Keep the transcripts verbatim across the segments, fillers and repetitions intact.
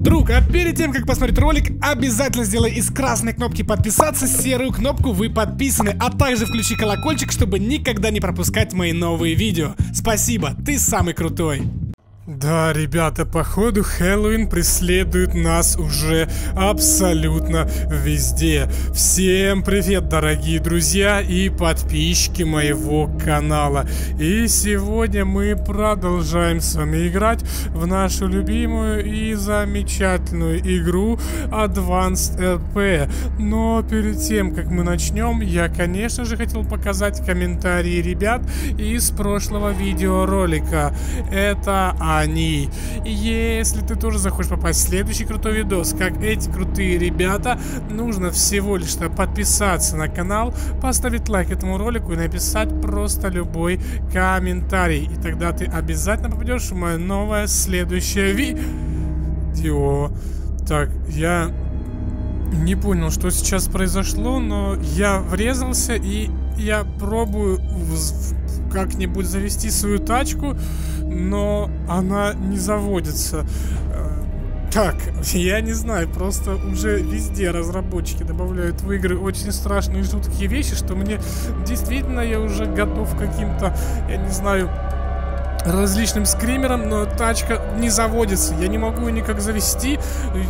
Друг, а перед тем, как посмотреть ролик, обязательно сделай из красной кнопки подписаться серую кнопку «Вы подписаны», а также включи колокольчик, чтобы никогда не пропускать мои новые видео. Спасибо, ты самый крутой. Да, ребята, походу Хэллоуин преследует нас уже абсолютно везде. Всем привет, дорогие друзья и подписчики моего канала. И сегодня мы продолжаем с вами играть в нашу любимую и замечательную игру Advanced эр пи. Но перед тем, как мы начнем, я, конечно же, хотел показать комментарии ребят из прошлого видеоролика. Это они. Если ты тоже захочешь попасть в следующий крутой видос, как эти крутые ребята, нужно всего лишь подписаться на канал, поставить лайк этому ролику и написать просто любой комментарий. И тогда ты обязательно попадешь в мое новое следующее видео. Так, я не понял, что сейчас произошло, но я врезался и я пробую как-нибудь завести свою тачку, но она не заводится. Так, я не знаю, просто уже везде разработчики добавляют в игры очень страшные и жуткие вещи, что мне действительно я уже готов к каким-то, я не знаю, различным скримером, но тачка не заводится, я не могу ее никак завести.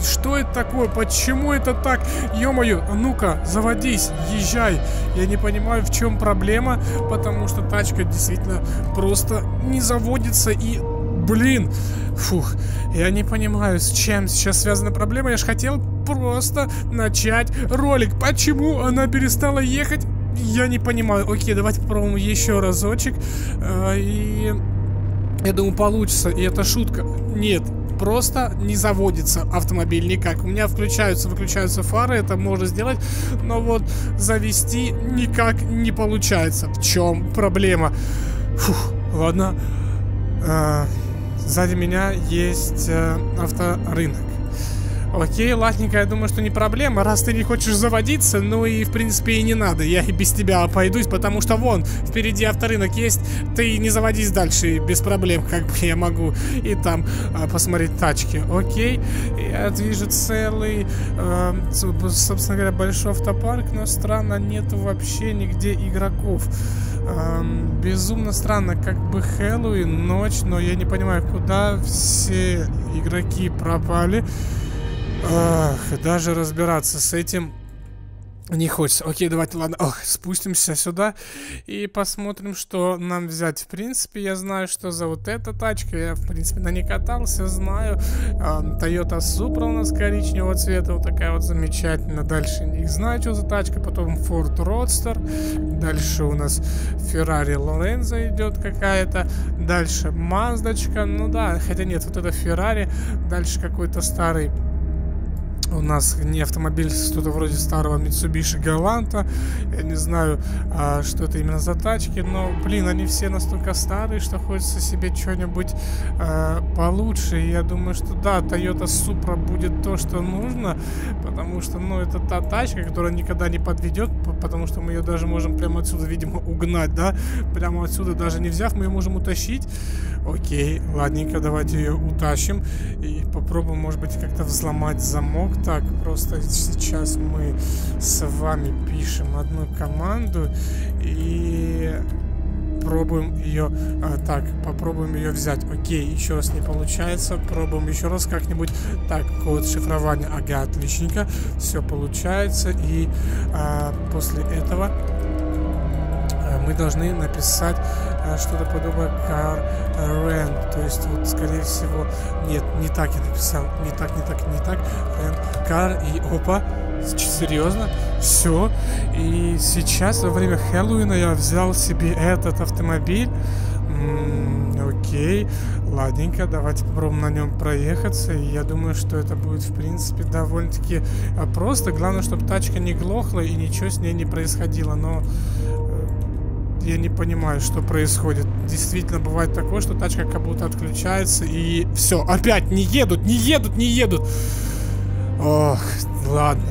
Что это такое? Почему это так? Ё-моё, ну-ка, заводись, езжай. Я не понимаю, в чем проблема, потому что тачка действительно просто не заводится и... Блин, фух, я не понимаю, с чем сейчас связана проблема. Я же хотел просто начать ролик. Почему она перестала ехать? Я не понимаю. Окей, давайте попробуем еще разочек. И... я думаю, получится, и это шутка. Нет, просто не заводится автомобиль никак. У меня включаются, выключаются фары, это можно сделать, но вот завести никак не получается. В чем проблема? Фух, ладно. А, сзади меня есть а, авторынок. Окей, ладненько, я думаю, что не проблема. Раз ты не хочешь заводиться, ну и, в принципе, и не надо. Я и без тебя обойдусь, потому что вон, впереди авторынок есть. Ты не заводись дальше, без проблем. Как бы я могу и там а, посмотреть тачки. Окей, я вижу целый, а, собственно говоря, большой автопарк. Но странно, нету вообще нигде игроков. а, Безумно странно, как бы Хэллоуин, ночь. Но я не понимаю, куда все игроки пропали. Ах, даже разбираться с этим не хочется. Окей, давайте, ладно, ох, спустимся сюда и посмотрим, что нам взять. В принципе, я знаю, что за вот эта тачка. Я, в принципе, на ней катался, знаю. Toyota Supra у нас коричневого цвета. Вот такая вот замечательная. Дальше не знаю, что за тачка. Потом Ford Rodster. Дальше у нас Ferrari Лоренза идет какая-то. Дальше Маздочка. Ну да, хотя нет, вот это Ferrari. Дальше какой-то старый... у нас не автомобиль, что-то вроде старого Mitsubishi Галанта. Я не знаю, а, что это именно за тачки, но, блин, они все настолько старые, что хочется себе что-нибудь а, получше. И я думаю, что да, Toyota Supra будет то, что нужно, потому что, ну, это та тачка, которая никогда не подведет, потому что мы ее даже можем прямо отсюда, видимо, угнать, да? Прямо отсюда даже не взяв, мы ее можем утащить. Окей, ладненько, давайте ее утащим и попробуем, может быть, как-то взломать замок. Так, просто сейчас мы с вами пишем одну команду и пробуем ее... А, так, попробуем ее взять. Окей, еще раз не получается. Пробуем еще раз как-нибудь. Так, код шифрования. Ага, отличненько. Все получается. И а, после этого мы должны написать а, что-то подобное car rent. То есть, вот, скорее всего... Нет, не так я написал. Не так, не так, не так. Rent car и опа. Серьезно? Все. И сейчас во время Хэллоуина я взял себе этот автомобиль. М-м, окей. Ладненько, давайте попробуем на нем проехаться. И я думаю, что это будет, в принципе, довольно-таки просто. Главное, чтобы тачка не глохла и ничего с ней не происходило. Но... я не понимаю, что происходит. Действительно, бывает такое, что тачка как будто отключается и... все, опять не едут, не едут, не едут. Ох, ладно.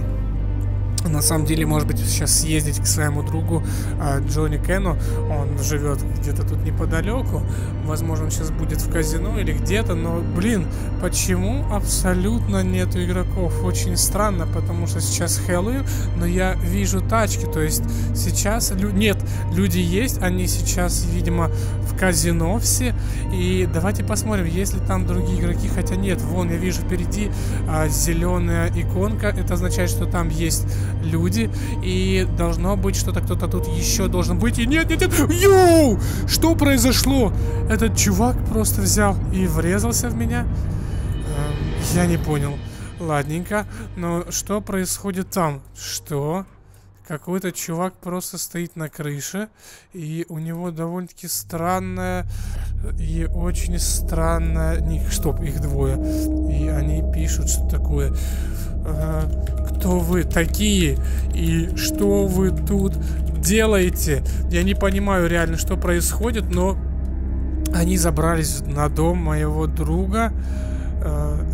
на самом деле, может быть, сейчас съездить к своему другу э, Джонни Кену. Он живет где-то тут неподалеку. Возможно, он сейчас будет в казино или где-то. Но, блин, почему абсолютно нету игроков? Очень странно, потому что сейчас Хэллоуин, но я вижу тачки. То есть сейчас... Лю... Нет, люди есть. Они сейчас, видимо, в казино все. И давайте посмотрим, есть ли там другие игроки. Хотя нет, вон я вижу впереди э, зеленая иконка. Это означает, что там есть люди. И должно быть что-то, кто-то тут еще должен быть. И нет, нет, нет. Йоу! Что произошло? Этот чувак просто взял и врезался в меня. Эм, я не понял. Ладненько. Но что происходит там? Что? Какой-то чувак просто стоит на крыше. И у него довольно-таки странная... И очень странная... Не, чтоб их двое. И они пишут, что такое... Кто вы такие и что вы тут делаете? Я не понимаю реально, что происходит, но они забрались на дом моего друга.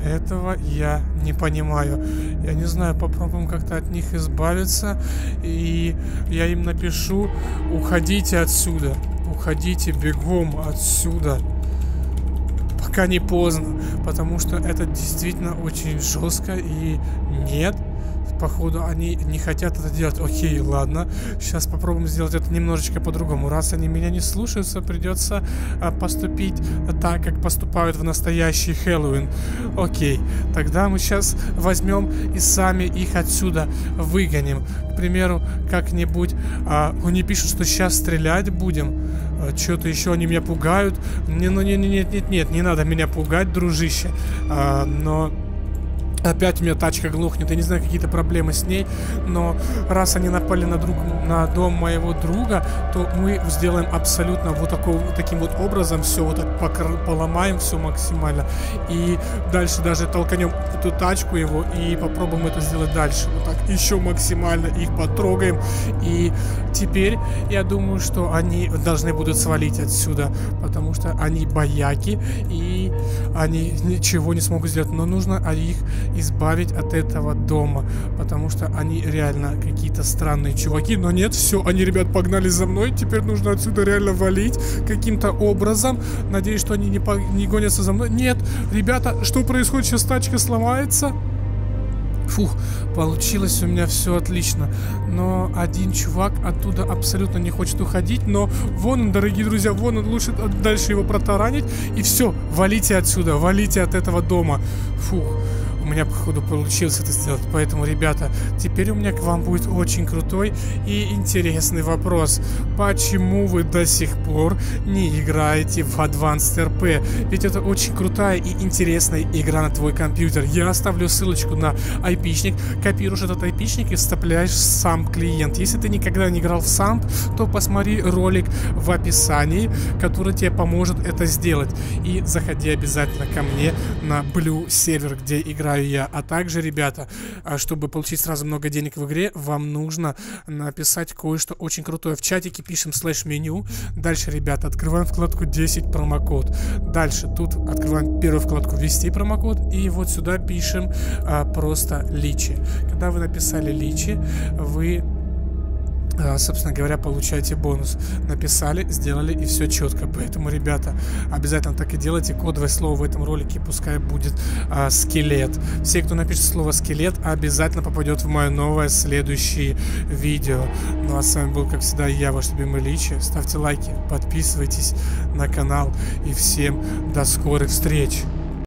Этого я не понимаю. Я не знаю, попробуем как-то от них избавиться. И я им напишу: уходите отсюда, уходите бегом отсюда, пока не поздно, потому что это действительно очень жестко. И нет, походу они не хотят это делать. Окей, ладно, сейчас попробуем сделать это немножечко по-другому. Раз они меня не слушаются, придется а, поступить так, как поступают в настоящий Хэллоуин. Окей, тогда мы сейчас возьмем и сами их отсюда выгоним. К примеру, как-нибудь... А, они пишут, что сейчас стрелять будем. А, что-то еще они меня пугают. Не, ну, не, не, нет, нет, нет, не надо меня пугать, дружище. А, но... Опять у меня тачка глохнет, я не знаю, какие-то проблемы с ней, но раз они напали на, друг, на дом моего друга, то мы сделаем абсолютно вот такого, таким вот образом, все вот так покр... поломаем все максимально, и дальше даже толканем эту тачку его и попробуем это сделать дальше, вот так еще максимально их потрогаем, и теперь я думаю, что они должны будут свалить отсюда, потому что они бояки, и они ничего не смогут сделать, но нужно их избавить от этого дома, потому что они реально какие-то странные чуваки. Но нет, все, они, ребят, погнали за мной. Теперь нужно отсюда реально валить каким-то образом. Надеюсь, что они не, по... не гонятся за мной. Нет, ребята, что происходит? Сейчас тачка сломается. Фух, получилось у меня все отлично. Но один чувак оттуда абсолютно не хочет уходить. Но вон он, дорогие друзья, вон он, лучше дальше его протаранить. И все, валите отсюда, валите от этого дома. Фух. У меня, походу, получилось это сделать. Поэтому, ребята, теперь у меня к вам будет очень крутой и интересный вопрос. Почему вы до сих пор не играете в Advanced эр пи? Ведь это очень крутая и интересная игра на твой компьютер. Я оставлю ссылочку на айпишник. Копируешь этот айпишник и вставляешь в сам клиент. Если ты никогда не играл в самп, то посмотри ролик в описании, который тебе поможет это сделать. И заходи обязательно ко мне на блю сервер, где играю я. А также, ребята, чтобы получить сразу много денег в игре, вам нужно написать кое-что очень крутое в чатике. Пишем слэш-меню. Дальше, ребята, открываем вкладку десять промокод. Дальше тут открываем первую вкладку ввести промокод. И вот сюда пишем а, просто личи. Когда вы написали личи, вы... собственно говоря, получаете бонус. Написали, сделали, и все четко. Поэтому, ребята, обязательно так и делайте. Кодовое слово в этом ролике пускай будет а, скелет. Все, кто напишет слово скелет, обязательно попадет в мое новое следующее видео. Ну а с вами был, как всегда, я, ваш любимый Личи. Ставьте лайки, подписывайтесь на канал. И всем до скорых встреч!